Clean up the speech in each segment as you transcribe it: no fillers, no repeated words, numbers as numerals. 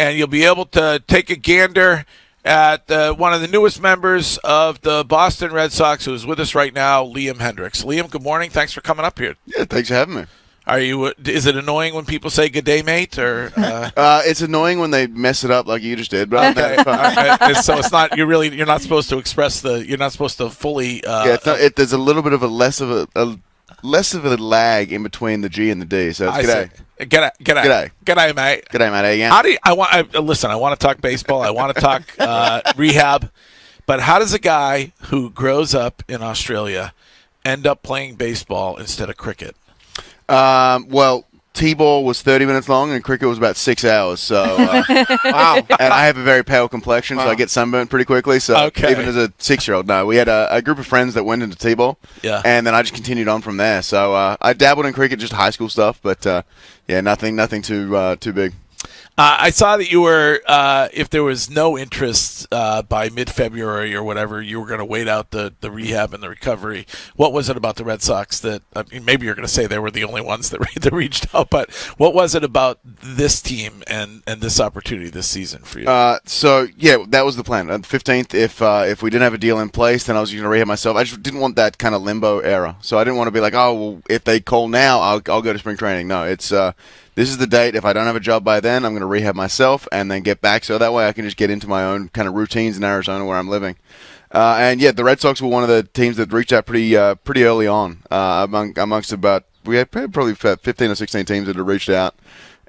and you'll be able to take a gander at one of the newest members of the Boston Red Sox, who is with us right now, Liam Hendriks. Liam, good morning. Thanks for coming up here. Yeah, thanks for having me. Are you? Is it annoying when people say "good day, mate"? Or it's annoying when they mess it up like you just did. But right. So it's not. You're not supposed to express the. You're not supposed to fully. There's a little bit of a less of a lag in between the G and the D. So it's g'day. G'day, mate. G'day, mate. Again. How do you, listen? I want to talk baseball. I want to talk rehab. But how does a guy who grows up in Australia end up playing baseball instead of cricket? Well, T-ball was 30 minutes long and cricket was about 6 hours. So, wow! And I have a very pale complexion, so I get sunburned pretty quickly. So even as a 6-year-old, we had a group of friends that went into T-ball, and then I just continued on from there. So I dabbled in cricket, just high school stuff, but nothing too big. I saw that you were, if there was no interest by mid-February or whatever, you were going to wait out the rehab and the recovery. What was it about the Red Sox that, I mean, maybe you're going to say they were the only ones that reached out, but what was it about this team and this opportunity this season for you? That was the plan. On the 15th, if we didn't have a deal in place, then I was going to rehab myself. I just didn't want that kind of limbo era. So I didn't want to be like, oh, well, if they call now, I'll go to spring training. No, it's... this is the date. If I don't have a job by then, I'm going to rehab myself and then get back. So that way I can just get into my own kind of routines in Arizona where I'm living. The Red Sox were one of the teams that reached out pretty early on. Amongst about, we had probably 15 or 16 teams that had reached out.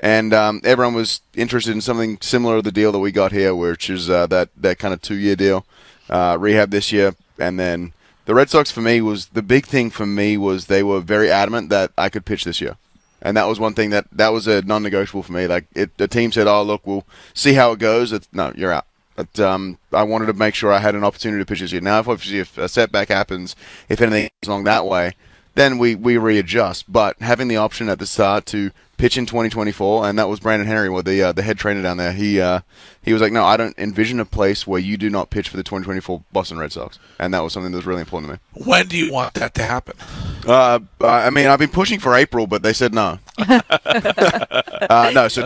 And everyone was interested in something similar to the deal that we got here, which is that kind of 2-year deal, rehab this year. And then the Red Sox for me was, the big thing for me was they were very adamant that I could pitch this year. And that was one thing that was a non-negotiable for me. Like the team said, "Oh, look, we'll see how it goes." No, you're out. But I wanted to make sure I had an opportunity to pitch this year. Now, if obviously if a setback happens, if anything goes along that way, then we readjust. But having the option at the start to pitch in 2024, and that was Brandon Henry, the head trainer down there. He was like, "No, I don't envision a place where you do not pitch for the 2024 Boston Red Sox," and that was something that was really important to me. When do you want that to happen? I mean, I've been pushing for April, but they said no. So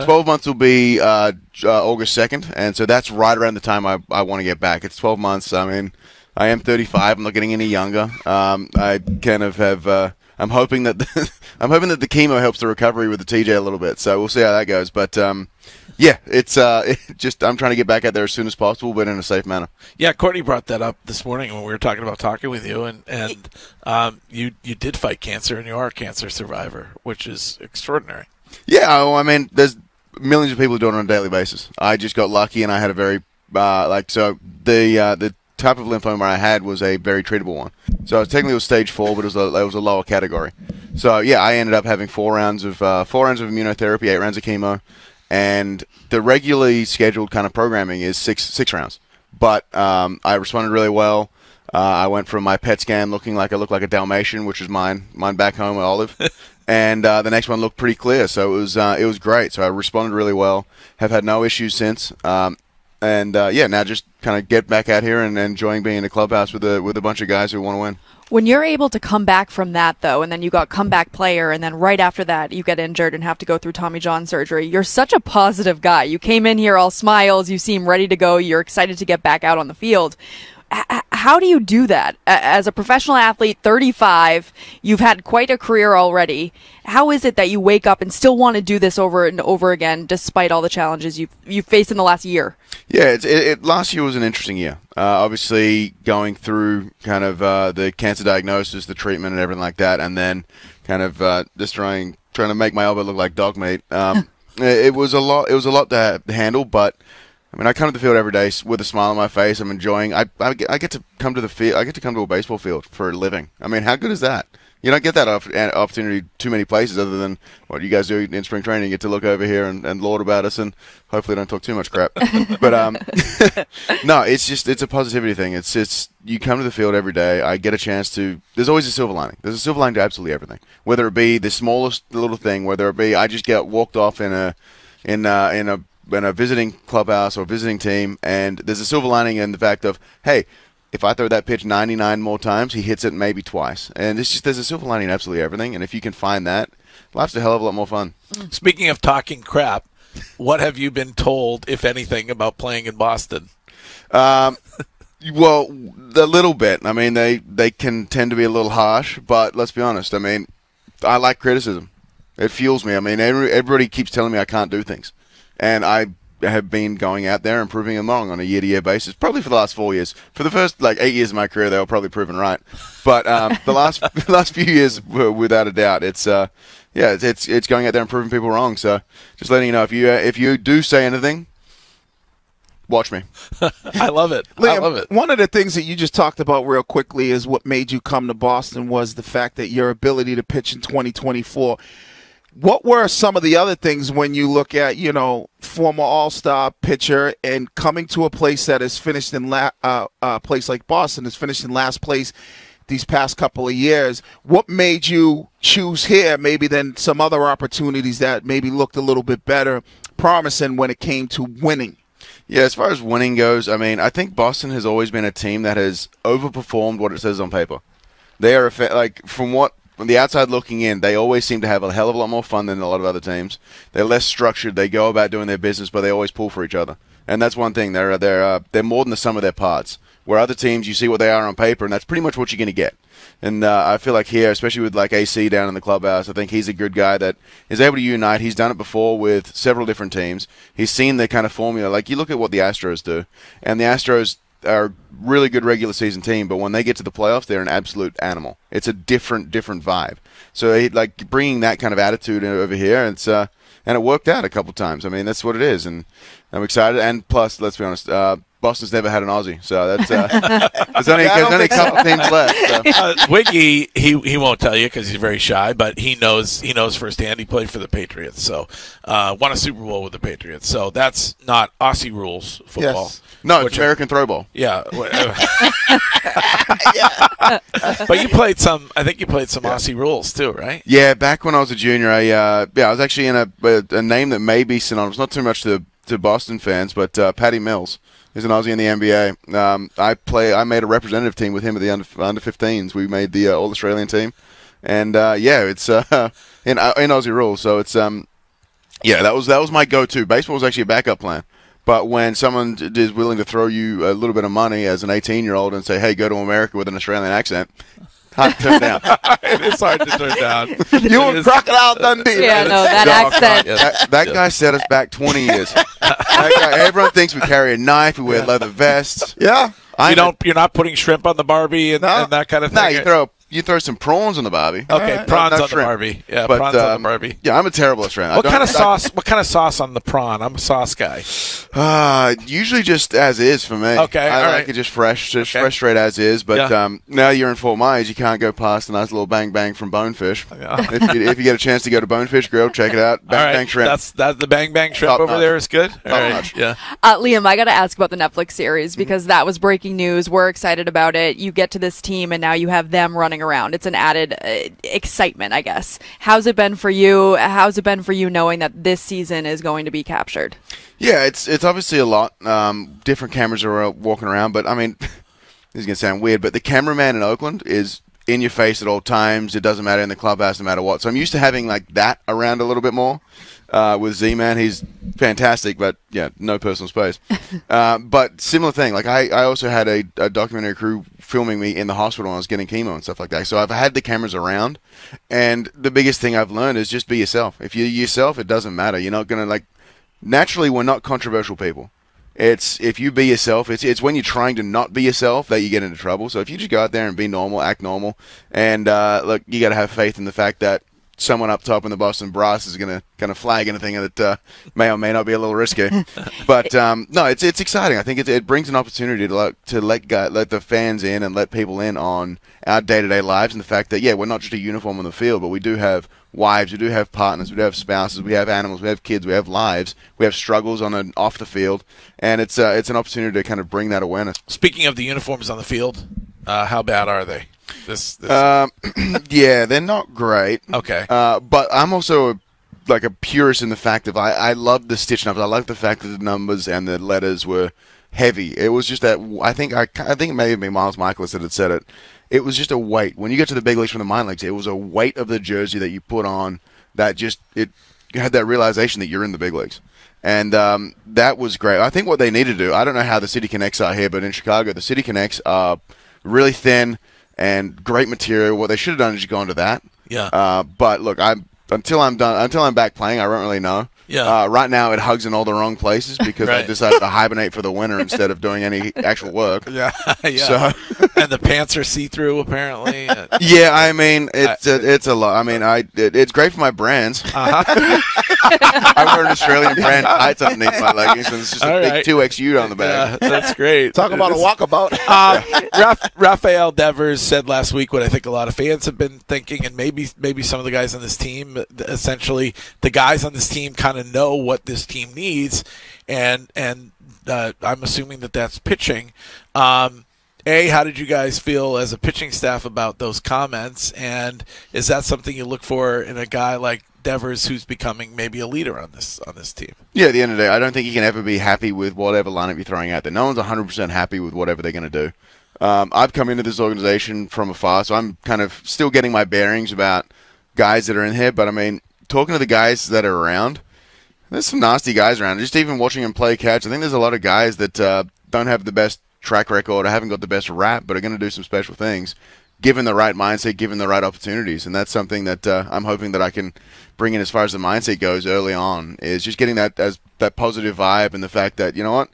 12 months will be August 2nd, and so that's right around the time I want to get back. It's 12 months. I mean, I am 35. I'm not getting any younger. I kind of have. I'm hoping that the chemo helps the recovery with the TJ a little bit. So we'll see how that goes. But it's I'm trying to get back out there as soon as possible, but in a safe manner. Yeah, Courtney brought that up this morning when we were talking with you, and you did fight cancer, and you are a cancer survivor, which is extraordinary. Yeah, I mean, there's millions of people doing it on a daily basis. I just got lucky, and I had a very the type of lymphoma I had was a very treatable one. So technically it was stage 4, but it was a lower category. So yeah, I ended up having four rounds of immunotherapy, 8 rounds of chemo, and the regularly scheduled kind of programming is six rounds. But I responded really well. I went from my PET scan looking like a Dalmatian, which is mine back home at Olive, and the next one looked pretty clear. So it was great. So I responded really well. Have had no issues since. Now just kind of get back out here and enjoying being in a clubhouse with a bunch of guys who want to win. When you're able to come back from that, though, and then you got comeback player, and then right after that you get injured and have to go through Tommy John surgery, you're such a positive guy. You came in here all smiles. You seem ready to go. You're excited to get back out on the field. How do you do that? As a professional athlete, 35, you've had quite a career already. How is it that you wake up and still want to do this over and over again despite all the challenges you've faced in the last year? Yeah, last year was an interesting year. Obviously, going through kind of the cancer diagnosis, the treatment and everything like that, and then kind of just trying to make my elbow look like dog meat. It was a lot to handle, but... I mean, I come to the field every day with a smile on my face. I'm enjoying. I get to come to the field. I get to come to a baseball field for a living. I mean, how good is that? You don't get that opportunity too many places, other than what you guys do in spring training. You get to look over here and lord about us, and hopefully don't talk too much crap. But no, it's a positivity thing. It's you come to the field every day. I get a chance to. There's always a silver lining. There's a silver lining to absolutely everything. Whether it be the smallest little thing, whether it be I just get walked off in a visiting clubhouse or visiting team, and there's a silver lining in the fact of, hey, if I throw that pitch 99 more times, he hits it maybe twice. And it's just, there's a silver lining in absolutely everything, and if you can find that, life's a hell of a lot more fun. Speaking of talking crap, What have you been told, if anything, about playing in Boston? Well, a little bit. I mean, they can tend to be a little harsh, but let's be honest. I mean, I like criticism. It fuels me. I mean, everybody keeps telling me I can't do things, and I have been going out there and proving them wrong on a year-to-year basis, probably for the last 4 years. For the first, 8 years of my career, they were probably proven right. But the last few years, without a doubt, it's going out there and proving people wrong. So just letting you know, if you do say anything, watch me. I love it. Liam, I love it. One of the things that you just talked about real quickly is what made you come to Boston was the fact that your ability to pitch in 2024. What were some of the other things when you look at, former all-star pitcher and coming to a place that is finished in a place like Boston is finished in last place these past couple of years? What made you choose here maybe than some other opportunities that maybe looked a little bit better promising when it came to winning? Yeah, as far as winning goes, I mean, I think Boston has always been a team that has overperformed what it says on paper. They are, from the outside looking in, they always seem to have a hell of a lot more fun than a lot of other teams. They're less structured. They go about doing their business, but they always pull for each other. And that's one thing. They're more than the sum of their parts. Where other teams, you see what they are on paper, and that's pretty much what you're going to get. And I feel like here, especially with AC down in the clubhouse, I think he's a good guy that is able to unite. He's done it before with several different teams. He's seen the kind of formula. You look at what the Astros do, and the Astros are a really good regular season team, but when they get to the playoffs, they're an absolute animal. It's a different vibe. So bringing that kind of attitude over here, and it worked out a couple times. I mean, that's what it is, and I'm excited. And plus, let's be honest, Boston's never had an Aussie, so that's there's only a couple teams left. So. Wiggy, he won't tell you because he's very shy, but he knows firsthand. He played for the Patriots, so won a Super Bowl with the Patriots. So that's not Aussie rules football. Yes. No, it's American throw ball. Yeah, yeah. But you played some. I think you played some Aussie rules too, right? Yeah, back when I was a junior, I was actually in a name that may be synonymous, not too much to Boston fans, but Paddy Mills. He's an Aussie in the NBA. I made a representative team with him at the under 15s. We made the All Australian team, and it's in Aussie rules. So it's that was my go-to. Baseball was actually a backup plan, but when someone is willing to throw you a little bit of money as an 18-year-old and say, "Hey, go to America with an Australian accent," hard to turn down. It's hard to turn down. You and Crocodile Dundee. Yeah, no, that accent. That guy set us back 20 years. Everyone thinks we carry a knife, we wear leather vests. Yeah. You're not putting shrimp on the Barbie and that kind of thing. No, you throw some prawns on the Barbie. Okay, right. Prawns on the Barbie. Yeah, but, prawns on the Barbie. Yeah, I'm a terrible Australian. What kind of sauce on the prawn? I'm a sauce guy. Usually just as is for me. Okay, I like it just fresh straight as is. But now you're in Fort Myers, you can't go past a nice little bang bang from Bonefish. Yeah. If you get a chance to go to Bonefish Grill, check it out. Bang bang shrimp. That's the bang bang shrimp there is good. Top notch. Yeah. Liam, I got to ask about the Netflix series because that was breaking news. We're excited about it. You get to this team, and now you have them running around. It's an added excitement, I guess. How's it been for you? How's it been for you knowing that this season is going to be captured? Yeah, it's obviously a lot. Different cameras are walking around, but I mean, this is going to sound weird, but the cameraman in Oakland is in your face at all times. It doesn't matter in the clubhouse, no matter what. So I'm used to having that around a little bit more. With Z-Man, he's fantastic, but yeah, no personal space. But similar thing, I also had a documentary crew filming me in the hospital when I was getting chemo and stuff like that. So I've had the cameras around, and the biggest thing I've learned is just be yourself. If you're yourself, it doesn't matter. You're not going to naturally, we're not controversial people. It's if you be yourself, it's when you're trying to not be yourself that you get into trouble. So if you just go out there and be normal, act normal, and you got to have faith in the fact that someone up top in the Boston brass is going to kind of flag anything that may or may not be a little risky. But no, it's exciting. I think it brings an opportunity to let the fans in and let people in on our day-to-day lives and the fact that, yeah, we're not just a uniform on the field, but we do have wives, we do have partners, we do have spouses, we have animals, we have kids, we have lives, we have struggles on and off the field. And it's an opportunity to kind of bring that awareness. Speaking of the uniforms on the field, how bad are they? Yeah, they're not great. Okay. But I'm also a purist in the fact of I love the stitch numbers. I like the fact that the numbers and the letters were heavy. It was just that I think it may have been Miles Michaelis that had said it. It was just a weight. When you get to the big leagues from the minor leagues, it was a weight of the jersey that you put on that you had that realization that you're in the big leagues. And that was great. I think what they need to do, I don't know how the City Connects are here, but in Chicago, the City Connects are really thin and great material. What they should have done is just gone to that. Yeah. But look, until I'm back playing, I don't really know. Yeah. Right now, it hugs in all the wrong places because right. I decided to hibernate for the winter instead of doing any actual work. Yeah, yeah. So. And the pants are see-through, apparently. Yeah, I mean, it's a lot. I mean, it's great for my brands. I wear an Australian brand tights underneath my leggings, and it's just all a big 2XU on the back. Yeah, that's great. Talk about a walkabout. Rafael Devers said last week what I think a lot of fans have been thinking, and maybe some of the guys on this team, essentially the guys on this team kind of know what this team needs, and I'm assuming that's pitching. How did you guys feel as a pitching staff about those comments, and is that something you look for in a guy like Devers, who's becoming maybe a leader on this team? Yeah, at the end of the day, I don't think you can ever be happy with whatever lineup you're throwing out there. No one's 100% happy with whatever they're going to do. I've come into this organization from afar, so I'm kind of still getting my bearings about guys that are in here, but I mean, talking to the guys that are around, there's some nasty guys around. Just even watching them play catch, I think there's a lot of guys that don't have the best track record or haven't got the best rap, but are going to do some special things given the right mindset, given the right opportunities. And that's something that I'm hoping that I can bring in as far as the mindset goes early on, is just getting that positive vibe and the fact that, you know what,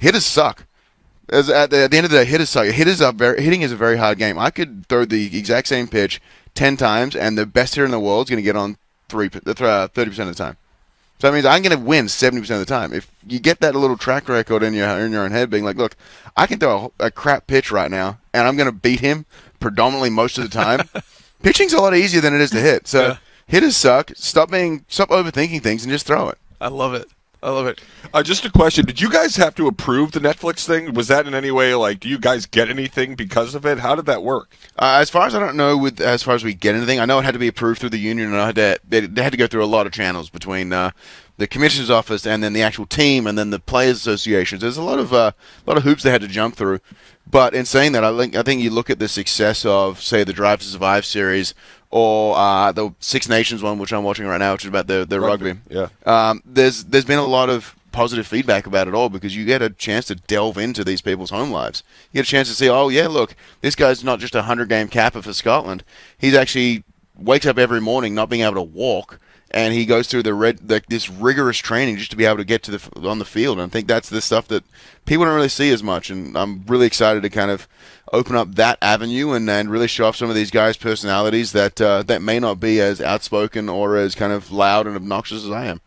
hitters suck. At the end of the day, hitters suck. Hitting is a very hard game. I could throw the exact same pitch 10 times, and the best hitter in the world is going to get on 30% of the time. So that means I'm going to win 70% of the time. If you get that little track record in your own head, being like, look, I can throw a crap pitch right now, and I'm going to beat him predominantly most of the time. Pitching's a lot easier than it is to hit. So hitters suck. Stop overthinking things and just throw it. I love it. I love it. Just a question. Did you guys have to approve the Netflix thing? Was that in any way, like, do you guys get anything because of it? How did that work? As far as I don't know, as far as we get anything, I know it had to be approved through the union, and they had to go through a lot of channels between the commissioner's office and then the actual team and then the players' associations. There's a lot of hoops they had to jump through. But in saying that, I think you look at the success of, say, the Drive to Survive series or the Six Nations one, which I'm watching right now, which is about the rugby. Yeah. There's been a lot of positive feedback about it all because you get a chance to delve into these people's home lives. You get a chance to see, oh, yeah, look, this guy's not just a 100-game capper for Scotland. He's actually wakes up every morning not being able to walk, and he goes through this rigorous training just to be able to get to on the field. And I think that's the stuff that people don't really see as much, and I'm really excited to kind of open up that avenue and really show off some of these guys' personalities that may not be as outspoken or as kind of loud and obnoxious as I am.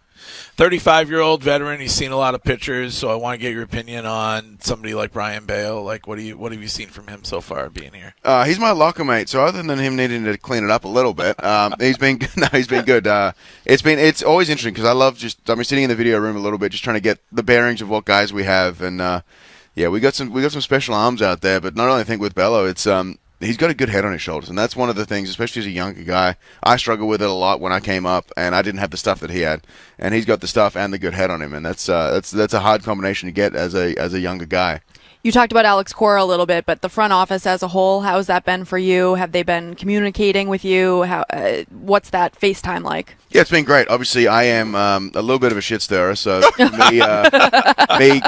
35-year-old veteran, he's seen a lot of pitchers, so I want to get your opinion on somebody like Brian Bello. Like, what have you seen from him so far being here? He's my locker mate, so other than him needing to clean it up a little bit, he's been good. It's always interesting because I love sitting in the video room a little bit, just trying to get the bearings of what guys we have, and we got some special arms out there. But not only I think with Bello, it's he's got a good head on his shoulders, and that's one of the things, especially as a younger guy. I struggled with it a lot when I came up, and I didn't have the stuff that he had. And he's got the stuff and the good head on him, and that's a hard combination to get as a younger guy. You talked about Alex Cora a little bit, but the front office as a whole, how's that been for you? Have they been communicating with you? How? What's that FaceTime like? Yeah, it's been great. Obviously, I am a little bit of a shit stirrer, so me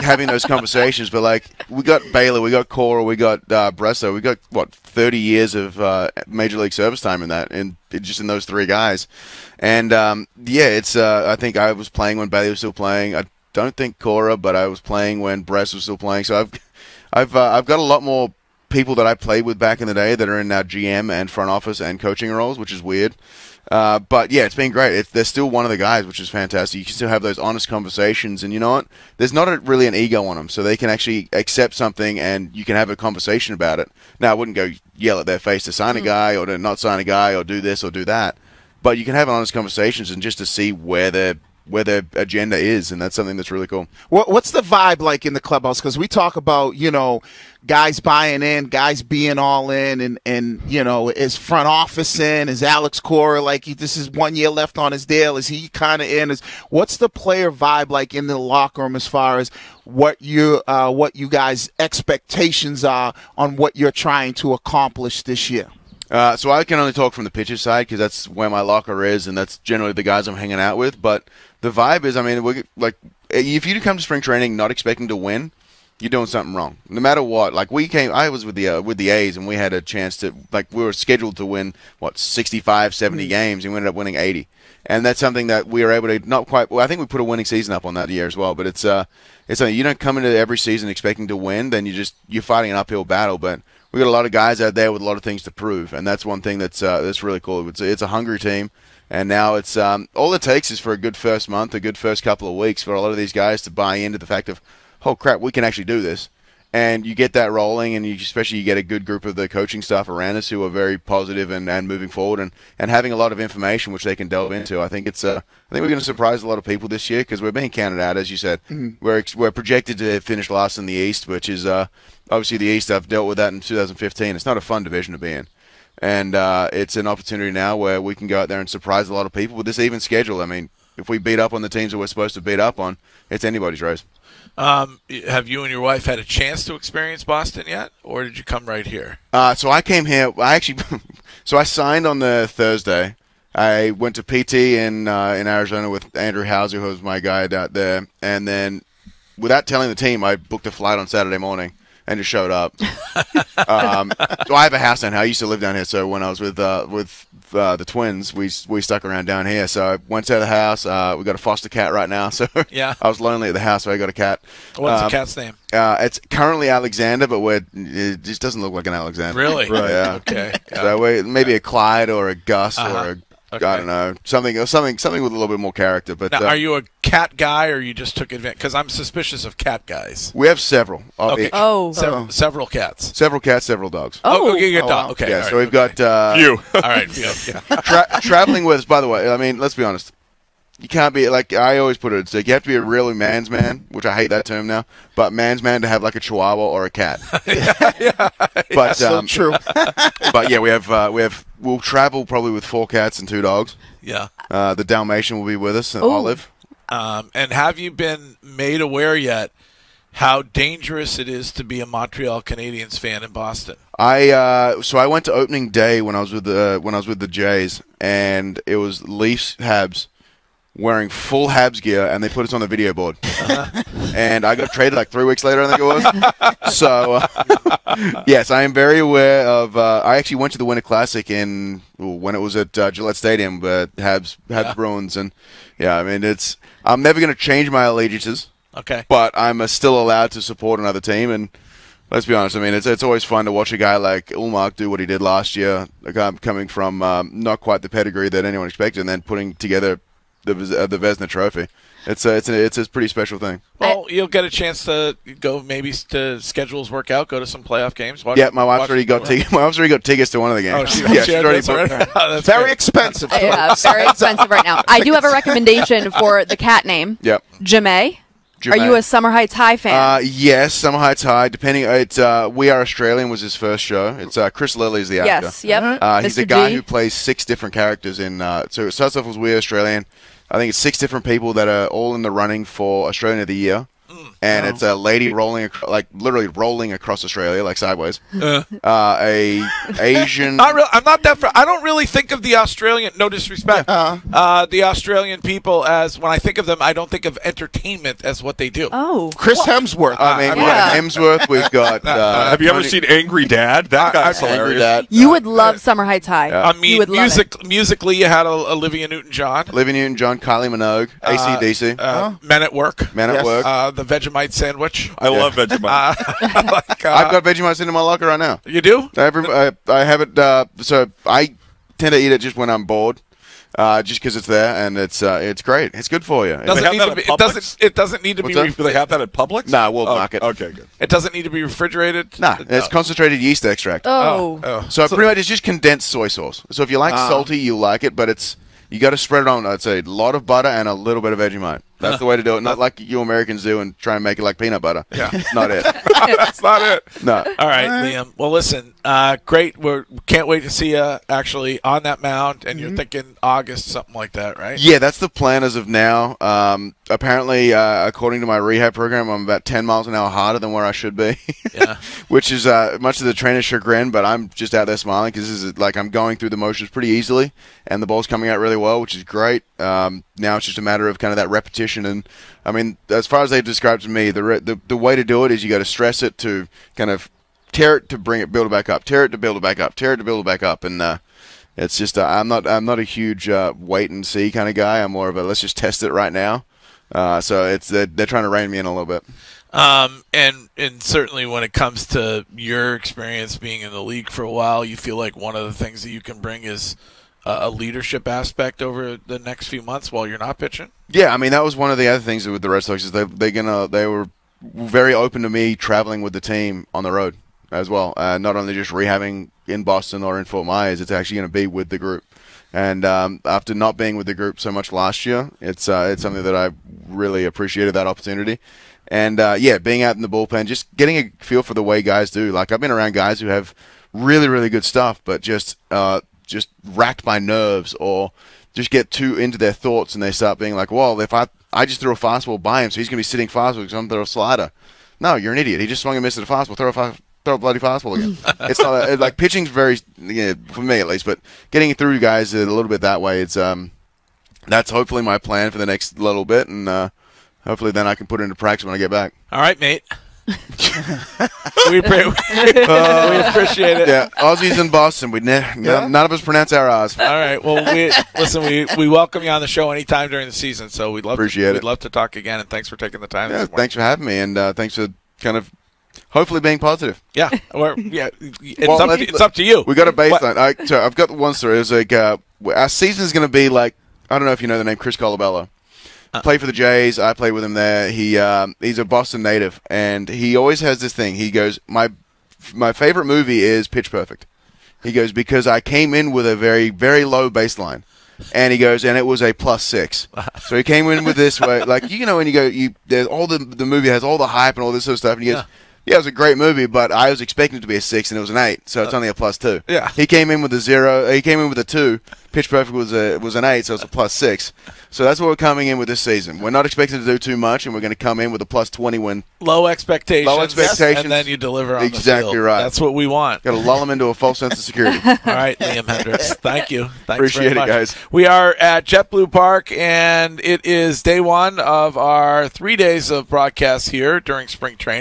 having those conversations. But like, we got Baylor, we got Cora, we got Bressa, we got 30 years of major league service time in that, and just in those three guys. And it's. I think I was playing when Baylor was still playing. I don't think Cora, but I was playing when Bressa was still playing. So I've got a lot more people that I played with back in the day that are in now GM and front office and coaching roles, which is weird. But yeah, it's been great. They're still one of the guys, which is fantastic. You can still have those honest conversations, and you know what? There's not really an ego on them, so they can actually accept something, and you can have a conversation about it. Now, I wouldn't go yell at their face to sign a guy or to not sign a guy or do this or do that, but you can have honest conversations and just to see where their agenda is, and that's something that's really cool. What's the vibe like in the clubhouse? Because we talk about, you know, guys buying in, guys being all in, and you know, is front office in? Is Alex Cora, like, this is 1 year left on his deal? Is he kind of in? What's the player vibe like in the locker room as far as what you guys' expectations are on what you're trying to accomplish this year? So I can only talk from the pitcher side because that's where my locker is, and that's generally the guys I'm hanging out with. But the vibe is, I mean, we're, like if you come to spring training not expecting to win, you're doing something wrong. No matter what, like we came, I was with the A's, and we had a chance to, like, we were scheduled to win what 65, 70 games, and we ended up winning 80. And that's something that we were able to not quite. Well, I think we put a winning season up on that year as well. But it's something you don't come into every season expecting to win. Then you're fighting an uphill battle. But we got a lot of guys out there with a lot of things to prove, and that's one thing that's really cool. It's a hungry team. And now it's all it takes is for a good first month, a good first couple of weeks for a lot of these guys to buy into the fact of, oh, crap, we can actually do this. And you get that rolling, and you get a good group of the coaching staff around us who are very positive and moving forward and having a lot of information which they can delve into. I think we're going to surprise a lot of people this year because we're being counted out, as you said. Mm-hmm. We're projected to finish last in the East, which is obviously the East. I've dealt with that in 2015. It's not a fun division to be in. And it's an opportunity now where we can go out there and surprise a lot of people with this even schedule. I mean, if we beat up on the teams that we're supposed to beat up on, it's anybody's race. Have you and your wife had a chance to experience Boston yet, or did you come right here? So I came here. So I signed on the Thursday. I went to PT in Arizona with Andrew Hauser, who was my guide out there. And then without telling the team, I booked a flight on Saturday morning. And just showed up. So I have a house down here. I used to live down here. So when I was with the Twins, we stuck around down here. So I went to the house. We got a foster cat right now. So yeah. I was lonely at the house, so I got a cat. What's the cat's name? It's currently Alexander, but it just doesn't look like an Alexander. Really? Right, yeah. Okay. So maybe a Clyde or a Gus or a okay. I don't know, something with a little bit more character. But now, are you a cat guy, or you just took advantage? Because I'm suspicious of cat guys. We have several. Okay. Oh, several cats. Several cats, several dogs. Oh, okay, your dog. Wow. Okay, yeah. Right, so we've got you. All right. Yeah. Traveling with us. By the way, I mean, let's be honest. You can't be like I always put it. Like, you have to be a really man's man, which I hate that term now. But man's man to have like a Chihuahua or a cat. But so true. But yeah, we'll travel probably with 4 cats and 2 dogs. Yeah. The Dalmatian will be with us, and Olive. And have you been made aware yet how dangerous it is to be a Montreal Canadiens fan in Boston? So I went to opening day when I was with the Jays, and it was Leafs Habs. Wearing full Habs gear, and they put us on the video board. And I got traded like 3 weeks later, I think it was. So, yes, I am very aware of I actually went to the Winter Classic when it was at Gillette Stadium, but Habs Bruins. And, yeah, I mean, I'm never going to change my allegiances. Okay. But I'm still allowed to support another team. And let's be honest, I mean, it's always fun to watch a guy like Ulmark do what he did last year, a guy coming from not quite the pedigree that anyone expected, and then putting together – the Vezina Trophy. It's a pretty special thing. Well, you'll get a chance to go maybe to schedules work out, go to some playoff games. Watch, yeah, my wife's already got tickets to one of the games. Oh, she's already booked. Right? Oh, very great. Expensive. Yeah, very expensive right now. I do have a recommendation for the cat name. Yep. Jemay. Are you a Summer Heights High fan? Yes, Summer Heights High. Depending, it's We Are Australian was his first show. It's Chris Lilley is the actor. Yes, yep. He's a guy who plays 6 different characters in. So it starts off as We Are Australian. I think it's 6 different people that are all in the running for Australian of the Year, and it's a lady literally rolling across Australia, like sideways. A Asian. I'm not that. I don't really think of the Australian. No disrespect. The Australian people as when I think of them, I don't think of entertainment as what they do. Oh, Chris Hemsworth. Hemsworth. We've got. Have you ever seen Angry Dad? That guy's hilarious. Dad. You would love Summer Heights High. Yeah. I mean, musically, you had Olivia Newton-John. Olivia Newton-John, Kylie Minogue, AC/DC, Men at Work. Men at Work. The Vegemite sandwich. I love Vegemite. I've got Vegemites in my locker right now. You do? I have it. So I tend to eat it just when I'm bored, just because it's there, and it's great. It's good for you. They have that at Publix? No, World Market. Okay, good. It doesn't need to be refrigerated? No. It's concentrated yeast extract. Oh. So pretty much it's just condensed soy sauce. So if you like salty, you like it, but you got to spread it on, I'd say, a lot of butter and a little bit of Vegemite. That's the way to do it. Not like you Americans do and try and make it like peanut butter. Yeah. Not it. That's not it. No. All right, Liam. Well, listen, great. We can't wait to see you actually on that mound, and you're thinking August, something like that, right? Yeah, that's the plan as of now. Apparently, according to my rehab program, I'm about 10 miles an hour harder than where I should be, which is much to the trainer's chagrin, but I'm just out there smiling because this is like I'm going through the motions pretty easily, and the ball's coming out really well, which is great. Now it's just a matter of kind of that repetition situation. And I mean, as far as they've described to me, the way to do it is you got to stress it to kind of tear it to bring it, build it back up, tear it to build it back up, tear it to build it back up. And it's just I'm not a huge wait and see kind of guy. I'm more of a let's just test it right now. So it's they're trying to rein me in a little bit. And certainly when it comes to your experience being in the league for a while, you feel like one of the things that you can bring is a leadership aspect over the next few months while you're not pitching? Yeah, I mean, that was one of the other things with the Red Sox is they were very open to me traveling with the team on the road as well. Not only just rehabbing in Boston or in Fort Myers, it's actually going to be with the group. And after not being with the group so much last year, it's something that I really appreciated, that opportunity. And, yeah, being out in the bullpen, just getting a feel for the way guys do. Like, I've been around guys who have really, really good stuff, but just racked by nerves or just get too into their thoughts and they start being like, well, if I just threw a fastball by him, so he's going to be sitting fastball because I'm going to throw a slider. No, you're an idiot. He just swung and missed at a fastball. Throw a bloody fastball again. It's not like pitching's very, for me at least, but getting through guys a little bit that way, it's that's hopefully my plan for the next little bit, and hopefully then I can put it into practice when I get back. All right, mate. We appreciate it. Yeah, Aussies in Boston. None of us pronounce our R's. All right. Well, we welcome you on the show anytime during the season. So we'd love to talk again. And thanks for taking the time. Yeah, thanks for having me, and thanks for kind of. Hopefully being positive. Yeah. It's up to you. We got a baseline. So I've got one story. It was like our season's going to be like, I don't know if you know the name Chris Colabello. Played for the Jays. I played with him there. He's a Boston native, and he always has this thing. He goes, my favorite movie is Pitch Perfect. He goes, because I came in with a very, very low baseline. And he goes, and it was a +6. So he came in with this way. Like, when you go, there's all the movie has all the hype and all this sort of stuff, and he goes, yeah, it was a great movie, but I was expecting it to be a 6, and it was an 8, so it's only a +2. Yeah, he came in with a 0. He came in with a 2. Pitch Perfect was an 8, so it's a +6. So that's what we're coming in with this season. We're not expecting to do too much, and we're going to come in with a +20 win. Low expectations, and then you deliver on the field. Right. That's what we want. Got to lull them into a false sense of security. All right, Liam Hendriks. Thank you. Appreciate it, guys. We are at JetBlue Park, and it is day 1 of our 3 days of broadcasts here during spring training.